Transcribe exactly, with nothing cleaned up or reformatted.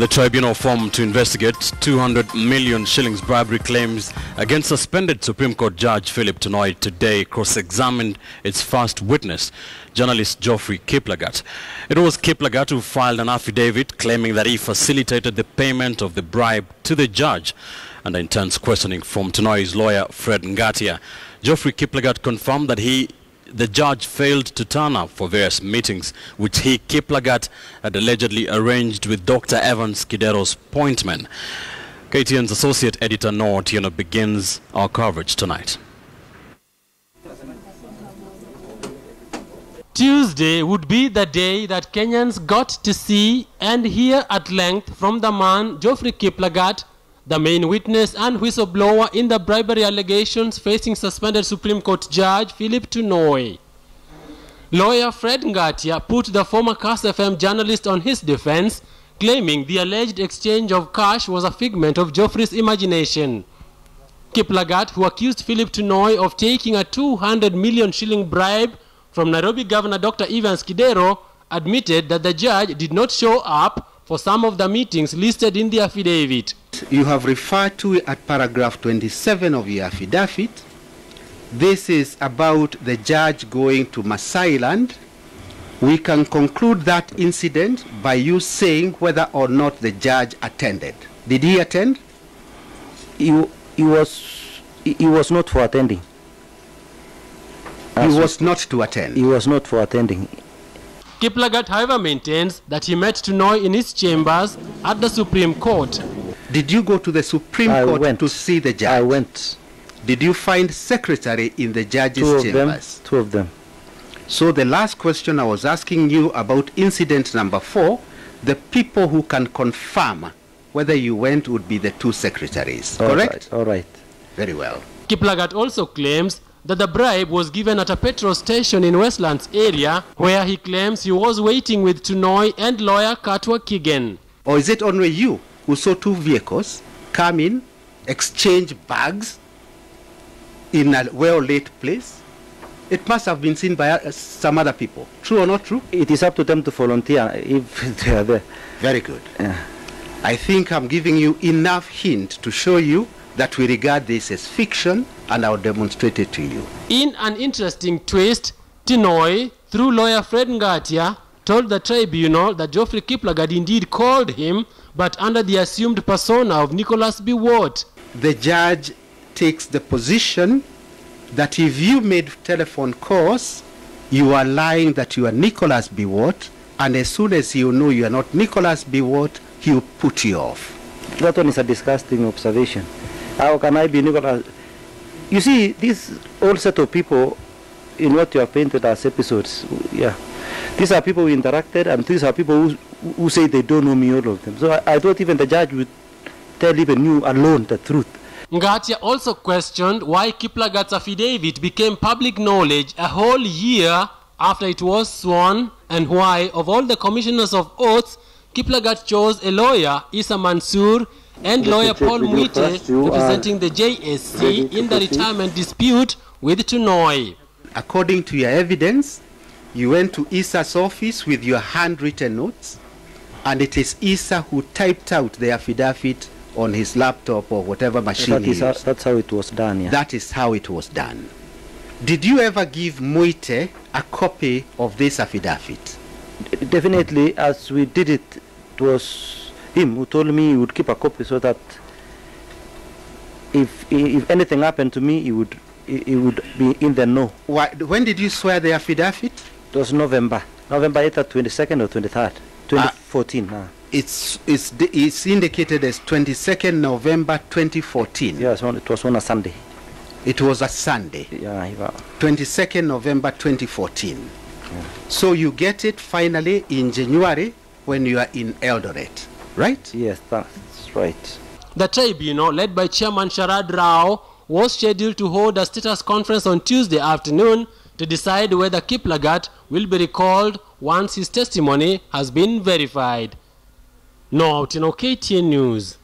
The tribunal formed to investigate two hundred million shillings bribery claims against suspended Supreme Court Judge Philip Tunoi today cross-examined its first witness, journalist Geoffrey Kiplagat. It was Kiplagat who filed an affidavit claiming that he facilitated the payment of the bribe to the judge. Under intense questioning from Tunoi's lawyer Fred Ngatia, Geoffrey Kiplagat confirmed that he The judge failed to turn up for various meetings which he, Kiplagat, had allegedly arranged with Doctor Evans Kidero's appointment. K T N's associate editor Noa Otieno begins our coverage tonight. Tuesday would be the day that Kenyans got to see and hear at length from the man Geoffrey Kiplagat, the main witness and whistleblower in the bribery allegations facing suspended Supreme Court Judge Philip Tunoi. Lawyer Fred Ngatia put the former Cast F M journalist on his defense, claiming the alleged exchange of cash was a figment of Geoffrey's imagination. Kiplagat, who accused Philip Tunoi of taking a two hundred million shilling bribe from Nairobi Governor Doctor Evans Kidero, admitted that the judge did not show up for some of the meetings listed in the affidavit. You have referred to at paragraph twenty-seven of your affidavit. This is about the judge going to Maasai Land. We can conclude that incident by you saying whether or not the judge attended. Did he attend? He, he, was, he was not for attending. He was not to attend. He was not for attending. Kiplagat, however, maintains that he met Tunoi in his chambers at the Supreme Court. Did you go to the Supreme I Court went. to see the judge? I went. Did you find secretary in the judge's Two of chambers? Them. Two of them. So the last question I was asking you about incident number four, the people who can confirm whether you went would be the two secretaries, all correct? Right, all right. Very well. Kiplagat also claims that the bribe was given at a petrol station in Westlands area where he claims he was waiting with Tunoi and lawyer Katwa Kigen. Or is it only you who saw two vehicles come in, exchange bags in a well-lit place? It must have been seen by uh, some other people. True or not true? It is up to them to volunteer if they are there. Very good. Yeah. I think I'm giving you enough hint to show you that we regard this as fiction, and I'll demonstrate it to you. In an interesting twist, Tunoi, through lawyer Fred Ngatia, told the tribunal that Geoffrey Kiplagat indeed called him, but under the assumed persona of Nicholas B. Watt. The judge takes the position that if you made telephone calls, you are lying that you are Nicholas B. Watt, and as soon as you know you are not Nicholas B. Watt, he'll put you off. That one is a disgusting observation. How can I be Nicholas? You see, this whole set of people in what you have painted as episodes, yeah, these are people who interacted, and these are people who who say they don't know me, all of them. So I, I thought even the judge would tell even you alone the truth. Ngatia also questioned why Kiplagat's affidavit became public knowledge a whole year after it was sworn, and why, of all the commissioners of oaths, Kiplagat chose a lawyer, Issa Mansur, and Let lawyer Paul Muite, representing the J S C in the retirement dispute with Tunoi. According to your evidence, you went to Issa's office with your handwritten notes, and it is Issa who typed out the affidavit on his laptop or whatever machine that he is used. How, that's how it was done, yeah. That is how it was done. Did you ever give Muite a copy of this affidavit? D definitely, as we did it, it was him who told me he would keep a copy so that if if anything happened to me, he would he, he would be in the know. Why, when did you swear the affidavit? It was November, November either twenty-second or twenty-third, twenty fourteen. Uh, uh. It's it's it's indicated as twenty-second November twenty fourteen. Yes, it was on a Sunday. It was a Sunday. Yeah, twenty-second November twenty fourteen. Yeah. So you get it finally in January when you are in Eldoret. Right? Yes, that's right. The tribunal, led by Chairman Sharad Rao, was scheduled to hold a status conference on Tuesday afternoon to decide whether Kiplagat will be recalled once his testimony has been verified. Noa Otieno, K T N News.